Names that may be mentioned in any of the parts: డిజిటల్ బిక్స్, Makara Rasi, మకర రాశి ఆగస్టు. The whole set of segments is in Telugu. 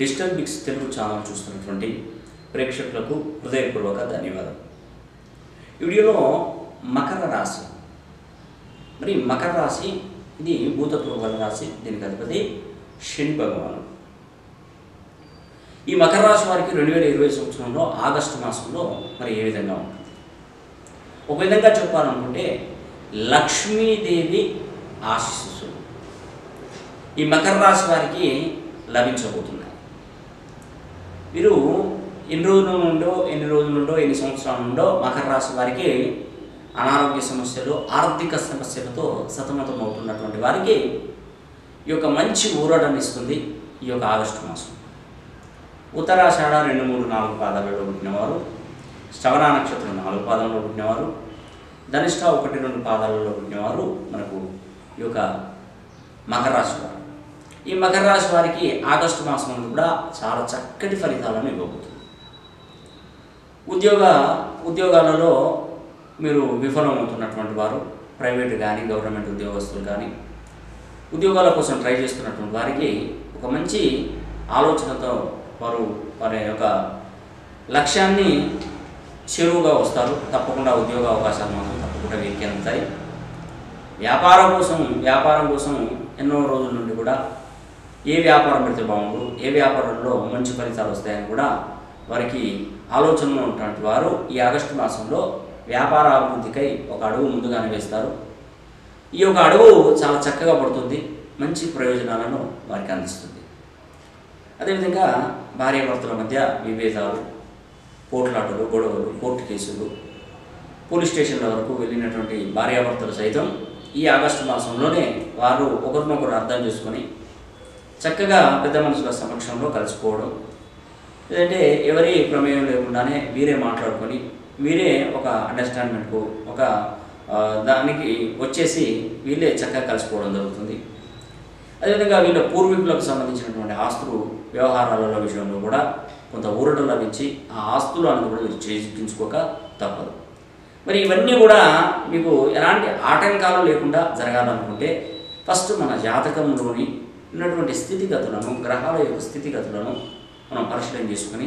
డిజిటల్ బిక్స్ తెలుగు ఛానల్ చూస్తున్నటువంటి ప్రేక్షకులకు హృదయపూర్వక ధన్యవాదాలు. ఈ వీడియోలో మకర రాశి, మరి మకర రాశి ఇది భూతపూర్వ రాశి, దీనికి అధిపతి శని భగవాను. ఈ మకర రాశి వారికి 2020 సంవత్సరంలో ఆగస్టు మాసంలో మరి ఏ విధంగా ఉంటుంది? ఒక విధంగా చెప్పాలనుకుంటే లక్ష్మీదేవి ఆశీస్సులు ఈ మకర రాశి వారికి లభించబోతున్నాయి. వీరు ఎన్ని రోజుల నుండో ఎన్ని సంవత్సరాల నుండో మకర రాశి వారికి అనారోగ్య సమస్యలు, ఆర్థిక సమస్యలతో సతమతమవుతున్నటువంటి వారికి ఈ యొక్క మంచి ఊరటం ఇస్తుంది ఈ యొక్క ఆగస్టు మాసం. ఉత్తరాషాఢ 2, 3, 4 పాదాలలో పుట్టినవారు, శ్రవణ నక్షత్రం 4 పాదాలలో పుట్టినవారు, ధనిష్ట 1, 2 పాదాలలో పుట్టినవారు మనకు ఈ యొక్క మకర రాశి వారు. ఈ మకర రాశి వారికి ఆగస్టు మాసం కూడా చాలా చక్కటి ఫలితాలను ఇవ్వబోతుంది. ఉద్యోగాలలో మీరు విఫలమవుతున్నటువంటి వారు, ప్రైవేటు కానీ గవర్నమెంట్ ఉద్యోగస్తులు కానీ ఉద్యోగాల కోసం ట్రై చేస్తున్నటువంటి వారికి ఒక మంచి ఆలోచనతో వారి యొక్క లక్ష్యాన్ని చేరువుగా వస్తారు. తప్పకుండా ఉద్యోగ అవకాశాలు మాత్రం తప్పకుండా వీరికి అందుతాయి. వ్యాపారం కోసం ఎన్నో రోజుల నుండి కూడా ఏ వ్యాపారం పెడితే బాగుండు, ఏ వ్యాపారంలో మంచి ఫలితాలు వస్తాయని కూడా వారికి ఆలోచనలో ఉన్నటువంటి వారు ఈ ఆగస్టు మాసంలో వ్యాపార అభివృద్ధికై ఒక అడుగు ముందుగానే వేస్తారు. ఈ యొక్క అడుగు చాలా చక్కగా పడుతుంది, మంచి ప్రయోజనాలను వారికి అందిస్తుంది. అదేవిధంగా భార్యాభర్తల మధ్య విభేదాలు, పోట్లాటలు, గొడవలు, కోర్టు కేసులు, పోలీస్ స్టేషన్ల వరకు వెళ్ళినటువంటి భార్యాభర్తలు సైతం ఈ ఆగస్టు మాసంలోనే వారు ఒకరినొకరు అర్థం చేసుకొని చక్కగా పెద్ద మనుషుల సమక్షంలో కలుసుకోవడం, లేదంటే ఎవరి ప్రమేయం లేకుండానే వీరే మాట్లాడుకొని వీరే ఒక అండర్స్టాండ్మెంట్కు ఒక దానికి వచ్చేసి వీళ్ళే చక్కగా కలుసుకోవడం జరుగుతుంది. అదేవిధంగా వీళ్ళ పూర్వీకులకు సంబంధించినటువంటి ఆస్తులు వ్యవహారాల విషయంలో కూడా కొంత ఊరటం లభించి ఆ ఆస్తులు అనేది కూడా మీరు చేయించుకోక తప్పదు. మరి ఇవన్నీ కూడా మీకు ఎలాంటి ఆటంకాలు లేకుండా జరగాలనుకుంటే ఫస్ట్ మన జాతకంలోని ఉన్నటువంటి స్థితిగతులను, గ్రహాల యొక్క స్థితిగతులను మనం పరిశీలన చేసుకుని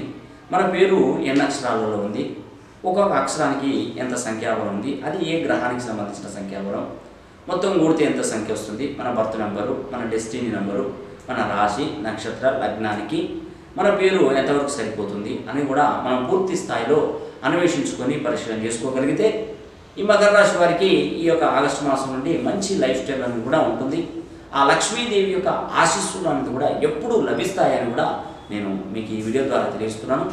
మన పేరు ఎన్ని అక్షరాలలో ఉంది, ఒక్కొక్క అక్షరానికి ఎంత సంఖ్యాబలం ఉంది, అది ఏ గ్రహానికి సంబంధించిన సంఖ్యాబలం, మొత్తం కూడితే ఎంత సంఖ్య వస్తుంది, మన బర్త్ నెంబరు, మన డెస్టినీ నెంబరు, మన రాశి, నక్షత్ర, లగ్నానికి మన పేరు ఎంతవరకు సరిపోతుంది అని కూడా మనం పూర్తి స్థాయిలో అన్వేషించుకొని పరిశీలన చేసుకోగలిగితే ఈ మకర రాశి వారికి ఈ యొక్క ఆగస్టు మాసం నుండి మంచి లైఫ్ స్టైల్ అనేది కూడా ఉంటుంది. ఆ లక్ష్మీదేవి యొక్క ఆశీస్సులు అనేది కూడా ఎప్పుడూ లభిస్తాయని కూడా నేను మీకు ఈ వీడియో ద్వారా తెలియజేస్తున్నాను.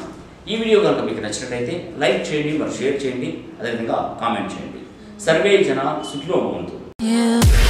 ఈ వీడియో కనుక మీకు నచ్చినట్లయితే లైక్ చేయండి, మరి షేర్ చేయండి, అదేవిధంగా కామెంట్ చేయండి. సర్వే జన సుఖినో భవంతు.